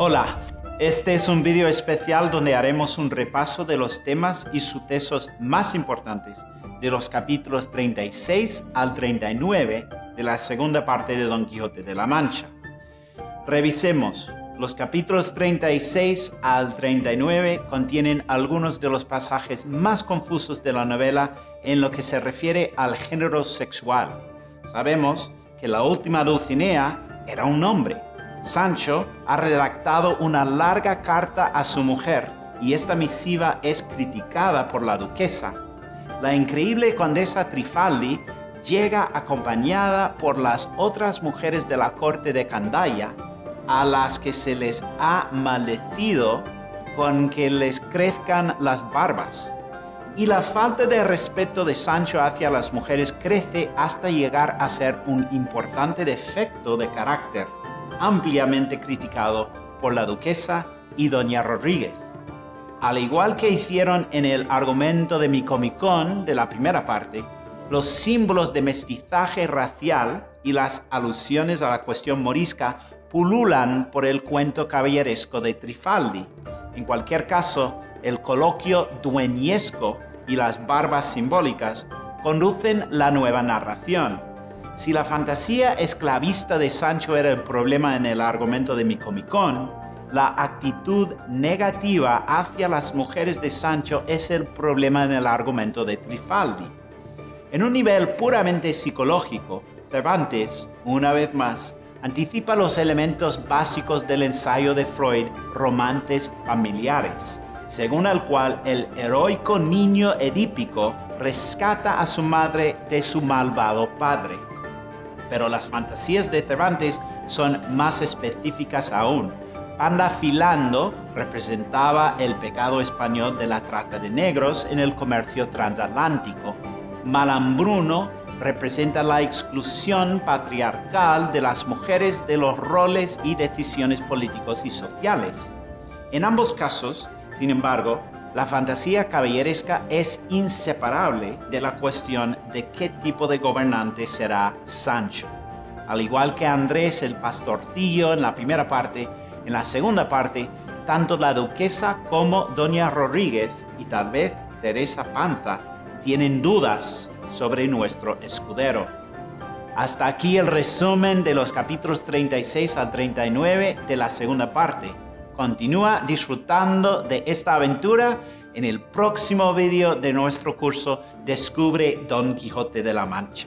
Hola, este es un vídeo especial donde haremos un repaso de los temas y sucesos más importantes de los capítulos 36 al 39 de la segunda parte de Don Quijote de la Mancha. Revisemos. Los capítulos 36 al 39 contienen algunos de los pasajes más confusos de la novela en lo que se refiere al género sexual. Sabemos que la última Dulcinea era un hombre. Sancho ha redactado una larga carta a su mujer y esta misiva es criticada por la duquesa. La increíble condesa Trifaldi llega acompañada por las otras mujeres de la corte de Candaya, a las que se les ha maldecido con que les crezcan las barbas. Y la falta de respeto de Sancho hacia las mujeres crece hasta llegar a ser un importante defecto de carácter, ampliamente criticado por la duquesa y Doña Rodríguez. Al igual que hicieron en el argumento de Micomicón de la primera parte, los símbolos de mestizaje racial y las alusiones a la cuestión morisca pululan por el cuento caballeresco de Trifaldi. En cualquier caso, el coloquio dueñesco y las barbas simbólicas conducen la nueva narración. Si la fantasía esclavista de Sancho era el problema en el argumento de Micomicón, la actitud negativa hacia las mujeres de Sancho es el problema en el argumento de Trifaldi. En un nivel puramente psicológico, Cervantes, una vez más, anticipa los elementos básicos del ensayo de Freud, Romances Familiares, según el cual el heroico niño edípico rescata a su madre de su malvado padre. Pero las fantasías de Cervantes son más específicas aún. Pandafilando representaba el pecado español de la trata de negros en el comercio transatlántico. Malambruno representa la exclusión patriarcal de las mujeres de los roles y decisiones políticos y sociales. En ambos casos, sin embargo, la fantasía caballeresca es inseparable de la cuestión de qué tipo de gobernante será Sancho. Al igual que Andrés el Pastorcillo en la primera parte, en la segunda parte, tanto la duquesa como Doña Rodríguez y tal vez Teresa Panza tienen dudas sobre nuestro escudero. Hasta aquí el resumen de los capítulos 36 al 39 de la segunda parte. Continúa disfrutando de esta aventura en el próximo vídeo de nuestro curso Descubre Don Quijote de la Mancha.